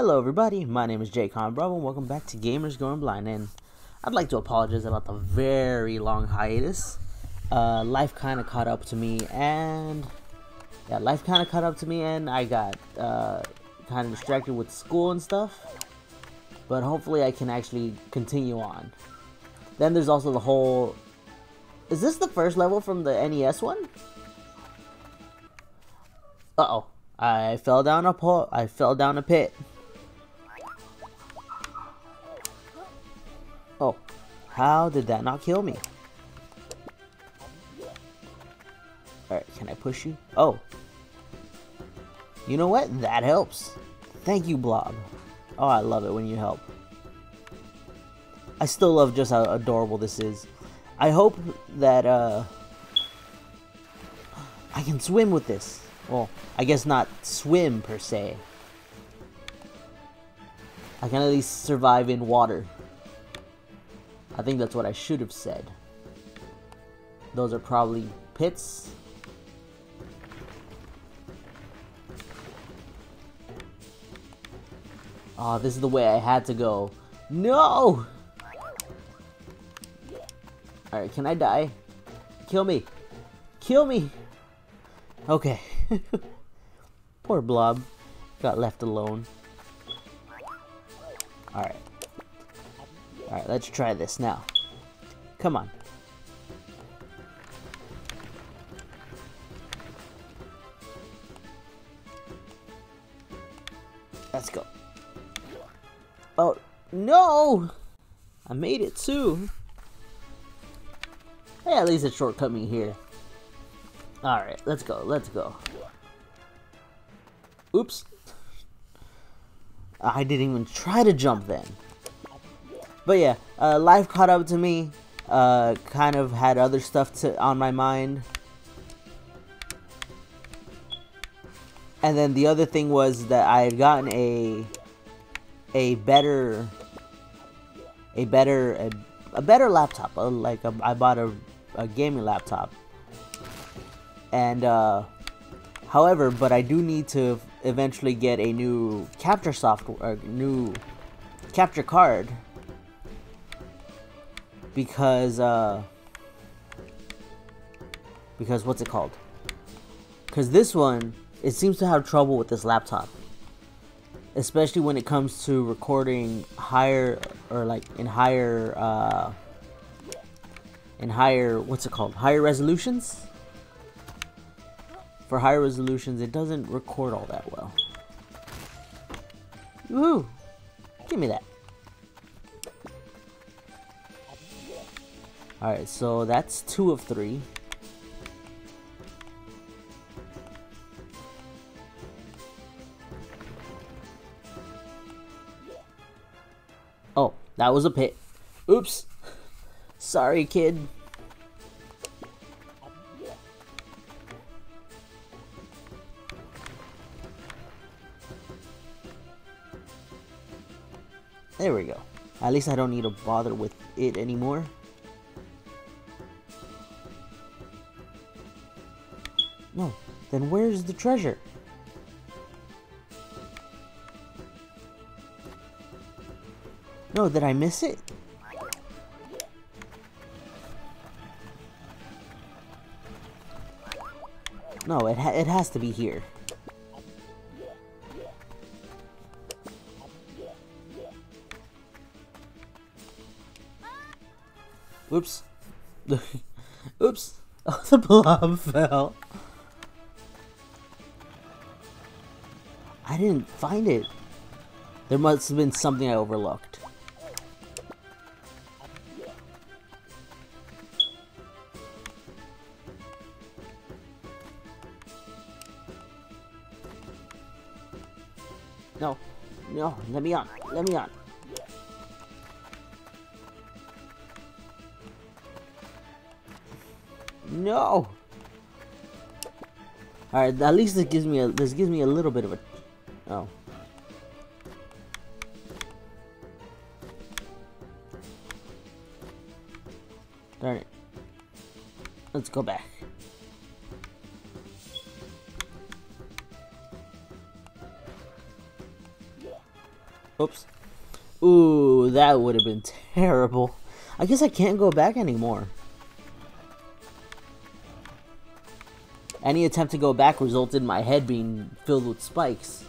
Hello everybody, my name is Jaycon Bravo and welcome back to Gamers Going Blind, and I'd like to apologize about the very long hiatus. Life kind of caught up to me and I got kind of distracted with school and stuff, but hopefully I can actually continue on. Then there's also the whole, is this the first level from the NES one? Uh-oh, I fell down a pit. Oh, how did that not kill me? Alright, can I push you? Oh. You know what? That helps. Thank you, Blob. Oh, I love it when you help. I still love just how adorable this is. I hope that, I can swim with this. Well, I guess not swim, per se. I can at least survive in water. I think that's what I should have said. Those are probably pits. Oh, this is the way I had to go. No! Alright, can I die? Kill me! Kill me! Okay. Poor Blob. Got left alone. Alright. Alright, let's try this now. Come on. Let's go. Oh, no! I made it too. Hey, at least it shortcut me here. Alright, let's go, let's go. Oops. I didn't even try to jump then. But yeah, life caught up to me, kind of had other stuff on my mind. And then the other thing was that I had gotten a better laptop. I bought a gaming laptop. And, however, but I do need to eventually get a new capture software, new capture card. Because what's it called? Because this one, it seems to have trouble with this laptop, especially when it comes to recording higher, or like in higher what's it called? Higher resolutions. For higher resolutions, it doesn't record all that well. Woohoo! Give me that. Alright, so that's 2 of 3. Oh, that was a pit. Oops. Sorry, kid. There we go. At least I don't need to bother with it anymore. No, then where's the treasure? No, did I miss it? No, it has to be here. Oops. Oops. Oh, the Blob fell. I didn't find it. There must have been something I overlooked. No, no, let me on, let me on. No. All right, at least this gives me a little bit of a. Oh. Darn it. Let's go back. Oops. Ooh, that would have been terrible. I guess I can't go back anymore. Any attempt to go back resulted in my head being filled with spikes.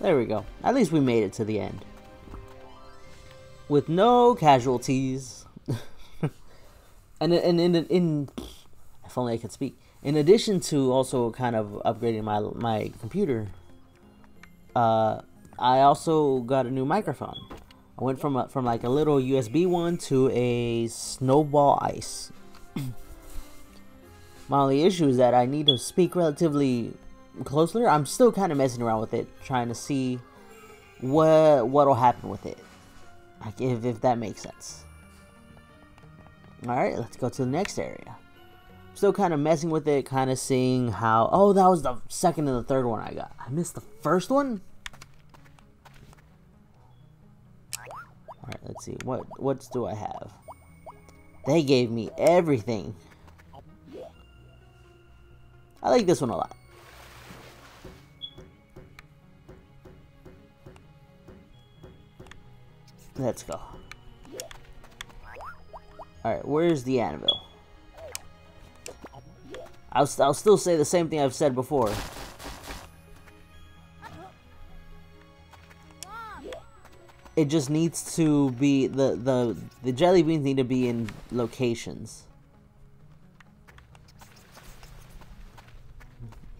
There we go. At least we made it to the end. With no casualties. and if only I could speak. In addition to also kind of upgrading my computer, I also got a new microphone. I went from like a little USB one to a Snowball Ice. My only issue is that I need to speak relatively closely. I'm still kind of messing around with it, trying to see what'll happen with it, like if that makes sense. All right, let's go to the next area. Still kind of messing with it, kind of seeing how. Oh, that was the second and the third one I got. I missed the first one. All right, let's see. What do I have? They gave me everything. I like this one a lot. Let's go. All right, where's the anvil? I'll still say the same thing I've said before. It just needs to be the jelly beans need to be in locations.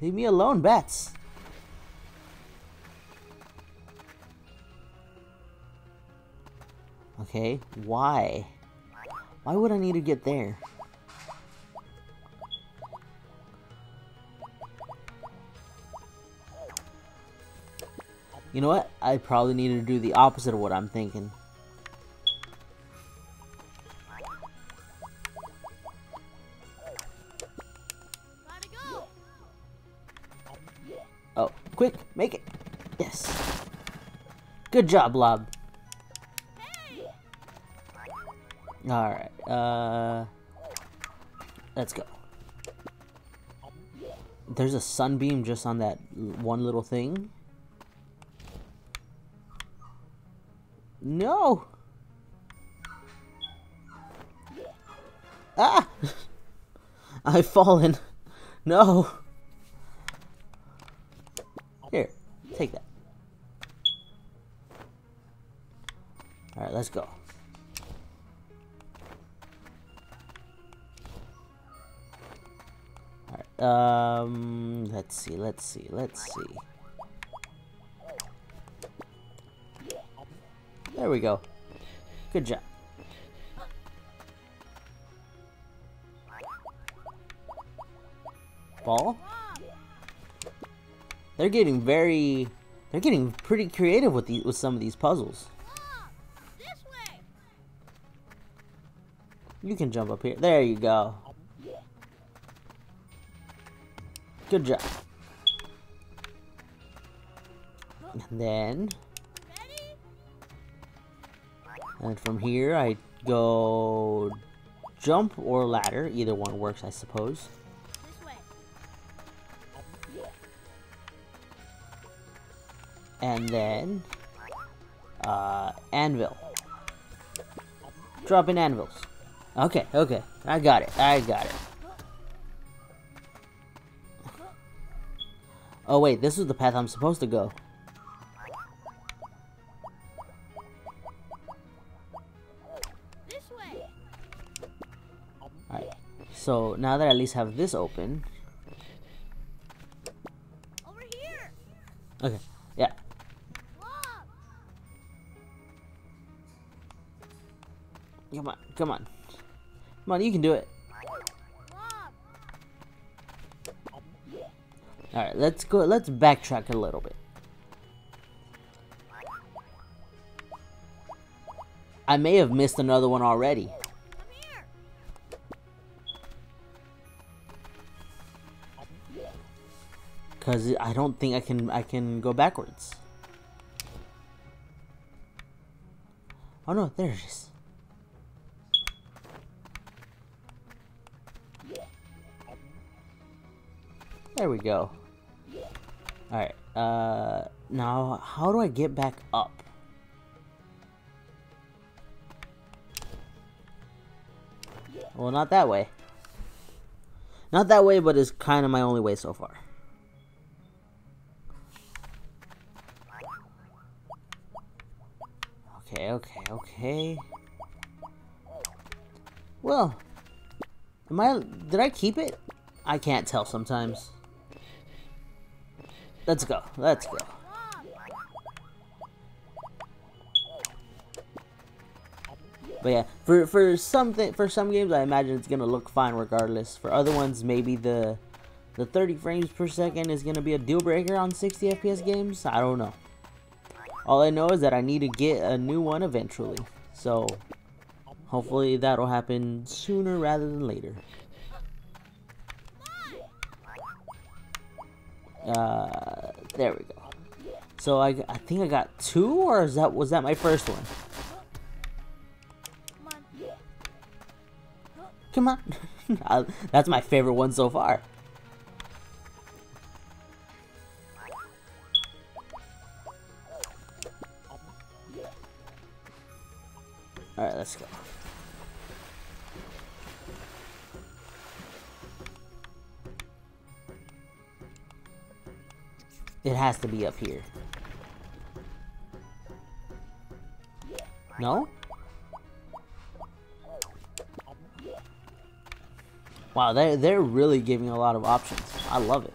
Leave me alone, bats. Okay, why? Why would I need to get there? You know what? I probably need to do the opposite of what I'm thinking. Oh, quick, make it. Yes. Good job, Blob. Alright, let's go. There's a sunbeam just on that one little thing. No! Ah! I've fallen. No! Here, take that. Alright, let's go. Alright, let's see. There we go. Good job. Ball? They're getting pretty creative with some of these puzzles. This way. You can jump up here. There you go. Good job. And then from here, I go jump or ladder. Either one works, I suppose. This way. And then, anvil. Dropping anvils. Okay. I got it. Oh, wait, this is the path I'm supposed to go. So now that I at least have this open. Over here. Okay. Yeah. Come on. Come on, you can do it. Alright, let's backtrack a little bit. I may have missed another one already. Because I don't think I can go backwards. Oh no, there it is. There we go. Alright, now how do I get back up? Well, not that way. Not that way, but it's kind of my only way so far. Okay, okay, okay. Well, did I keep it? I can't tell sometimes. Let's go, let's go. But yeah, for some games I imagine it's gonna look fine regardless. For other ones, maybe the 30 frames per second is gonna be a deal breaker on 60 FPS games. I don't know. All I know is that I need to get a new one eventually. So hopefully that'll happen sooner rather than later. There we go. So I think I got two, or was that my first one? Come on. That's my favorite one so far. Alright, let's go. It has to be up here. No? Wow, they're really giving a lot of options. I love it.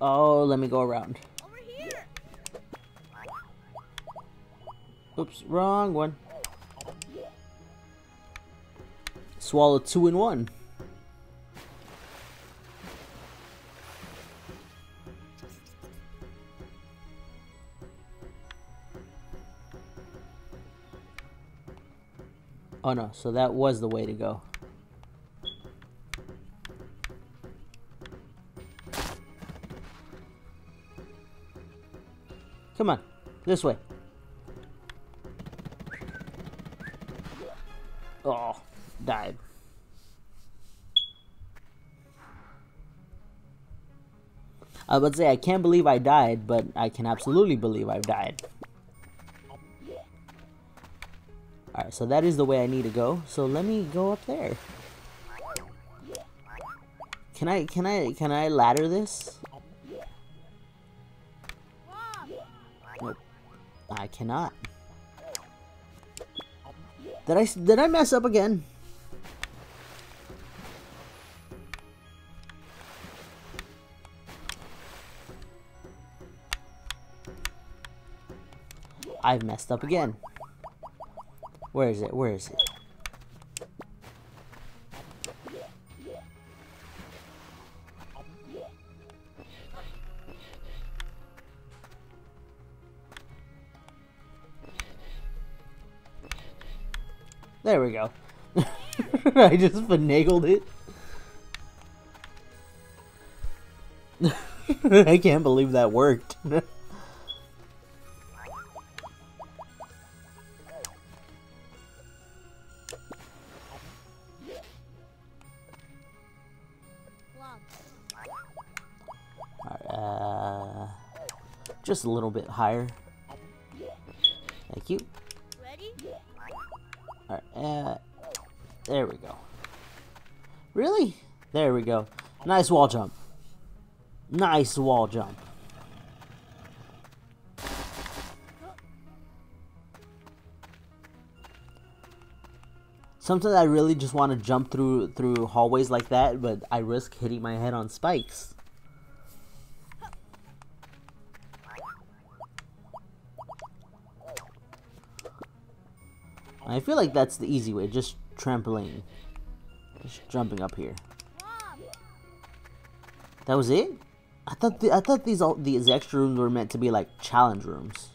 Oh, let me go around. Over here. Oops, wrong one. Swallow two in one. Oh no, so that was the way to go. Come on, this way. Oh, died. I would say I can't believe I died, but I can absolutely believe I've died. Alright, so that is the way I need to go. So let me go up there. Can I ladder this? Nope. I cannot. Did I mess up again? I've messed up again. Where is it? Where is it? There we go. I just finagled it. I can't believe that worked. Just a little bit higher. Thank you. Ready? All right, there we go. Really? There we go. Nice wall jump. Nice wall jump. Sometimes I really just want to jump through hallways like that, but I risk hitting my head on spikes. I feel like that's the easy way, just trampoline. Just jumping up here. That was it? I thought these extra rooms were meant to be like challenge rooms.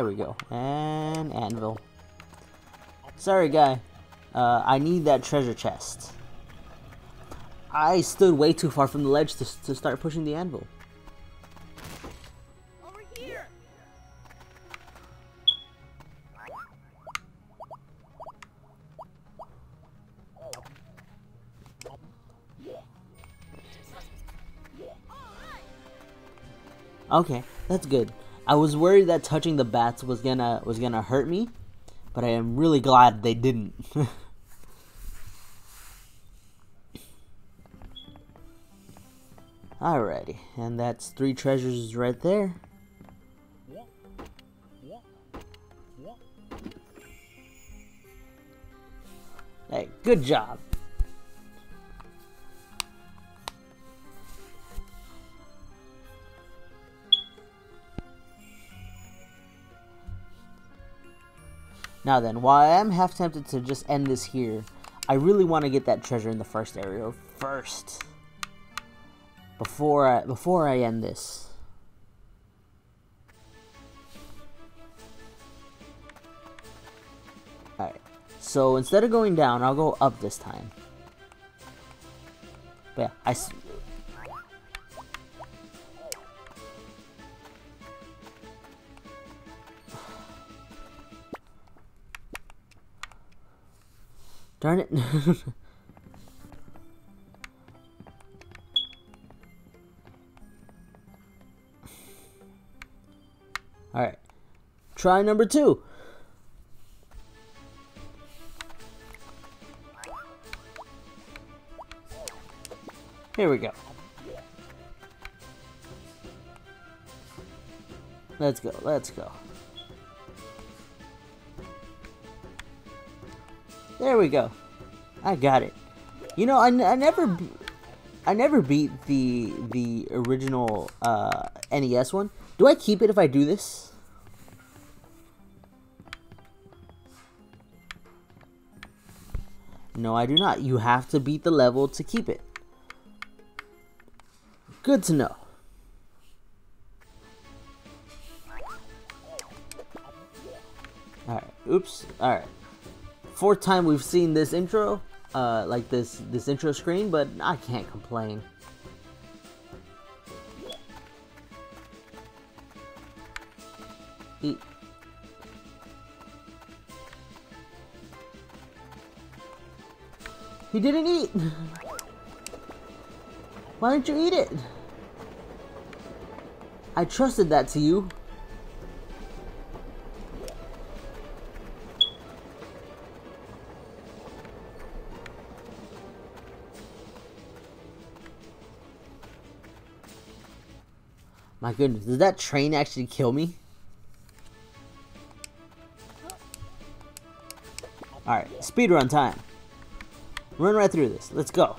There we go. And anvil. Sorry, guy. I need that treasure chest. I stood way too far from the ledge to start pushing the anvil. Over here. Okay, that's good. I was worried that touching the bats was gonna hurt me, but I am really glad they didn't. Alrighty, and that's 3 treasures right there. Hey, good job. Now then, while I am half tempted to just end this here, I really want to get that treasure in the first area first. Before I end this. Alright, so instead of going down, I'll go up this time. But yeah, darn it. Alright. Try number 2. Here we go. Let's go. Let's go. There we go. I got it. You know, I never beat the original NES one. Do I keep it if I do this? No, I do not. You have to beat the level to keep it. Good to know. All right. Oops. All right. 4th time we've seen this intro, like this intro screen, but I can't complain. Eat. He didn't eat. Why didn't you eat it? I trusted that to you. My goodness, does that train actually kill me? Alright, speedrun time. Run right through this. Let's go.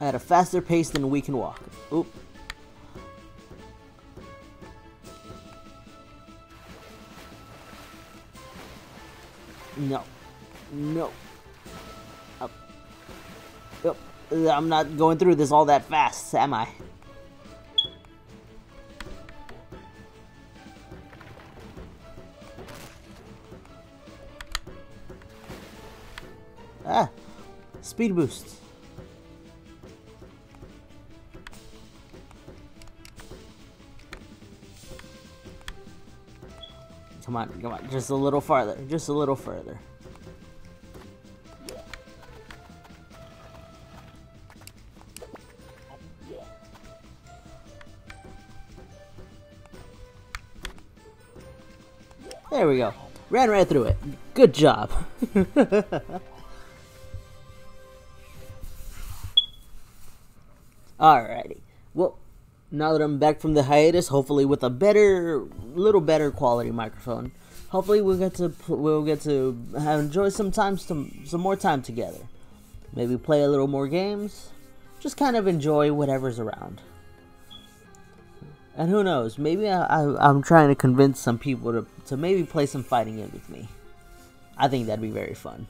At a faster pace than we can walk. Oop. No. No. Up. Up. I'm not going through this all that fast, am I? Ah, speed boost. Come on, come on, just a little farther, just a little further. There we go. Ran right through it. Good job. Alrighty. Well, now that I'm back from the hiatus, hopefully with a little better quality microphone, hopefully we'll get to enjoy some more time together. Maybe play a little more games. Just kind of enjoy whatever's around. And who knows, maybe I'm trying to convince some people to maybe play some fighting game with me. I think that'd be very fun.